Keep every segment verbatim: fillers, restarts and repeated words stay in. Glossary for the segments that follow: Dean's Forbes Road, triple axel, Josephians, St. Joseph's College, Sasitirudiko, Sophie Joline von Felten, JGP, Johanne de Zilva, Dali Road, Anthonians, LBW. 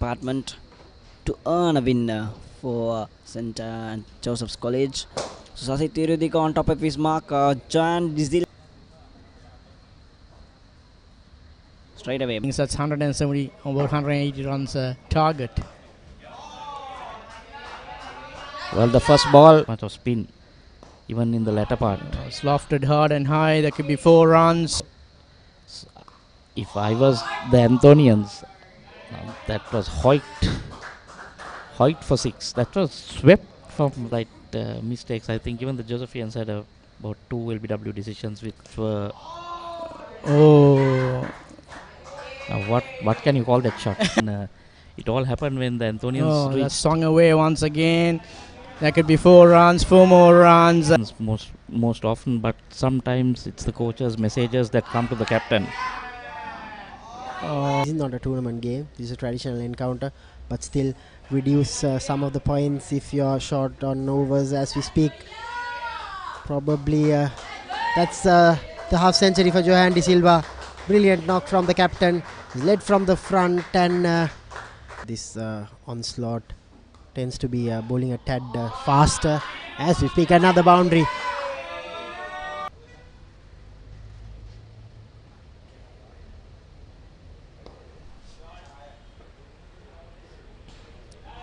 department to earn a winner for Saint Joseph's College. So Sasitirudiko on top of his mark, uh, Johanne de Zilva straight away. That's one hundred seventy, over one hundred eighty runs uh, target. Well, the first ball, much of spin, even in the latter part. Uh, it's lofted hard and high, there could be four runs. So if I was the Anthonians, um, that was Hoyt. Hoyt for six. That was swept from like uh, mistakes. I think even the Josephians had uh, about two L B W decisions which were... Oh... Uh, what what can you call that shot? And, uh, it all happened when the Anthonians oh, reached. That's swung away once again. There could be four runs, four more runs. Most, most often, but sometimes it's the coaches' messages that come to the captain. Oh. This is not a tournament game. This is a traditional encounter, but still reduce uh, some of the points if you are short on overs as we speak. Probably uh, that's uh, the half century for Johanne de Zilva. Brilliant knock from the captain, led from the front, and uh, this uh, onslaught tends to be uh, bowling a tad uh, faster as we speak. Another boundary.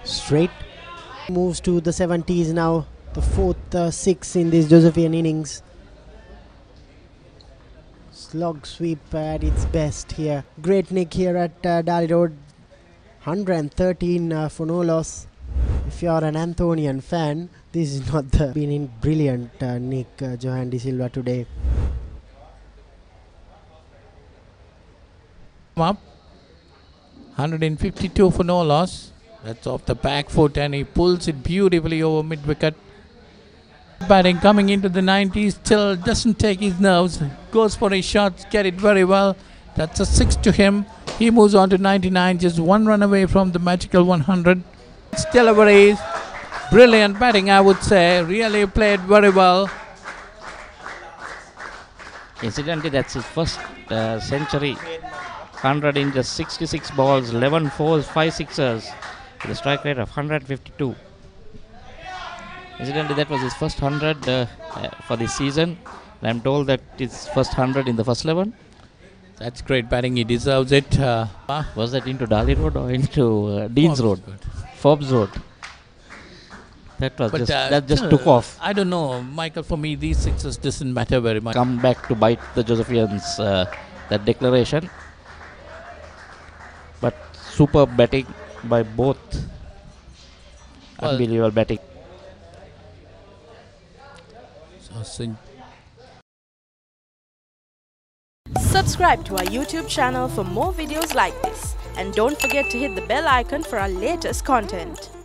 Straight moves to the seventies now, the fourth uh, six in this Josephian innings. Slog sweep at its best here. Great nick here at uh, Dali Road. one hundred thirteen uh, for no loss. If you are an Anthonian fan, this is not the been in brilliant uh, nick uh, Johanne de Zilva today. Up one hundred fifty-two for no loss. That's off the back foot and he pulls it beautifully over mid wicket. Batting coming into the nineties, still doesn't take his nerves, goes for his shots, get it very well. That's a six to him. He moves on to ninety-nine, just one run away from the magical one hundred. Still over his brilliant batting, I would say. Really played very well. Incidentally, that's his first uh, century. one hundred in just sixty-six balls, eleven fours, five sixers, with a strike rate of one hundred fifty-two. Incidentally, that was his first one hundred uh, uh, for this season. And I'm told that it's first one hundred in the first eleven. That's great batting. He deserves it. Uh, was that into Dali Road or into uh, Dean's Forbes Road? Forbes Road. That was but just uh, that just uh, took off. I don't know, Michael. For me, these sixes doesn't matter very much. Come back to bite the Josephians. Uh, that declaration. But superb batting by both. Well, unbelievable batting. Subscribe to our YouTube channel for more videos like this, and don't forget to hit the bell icon for our latest content.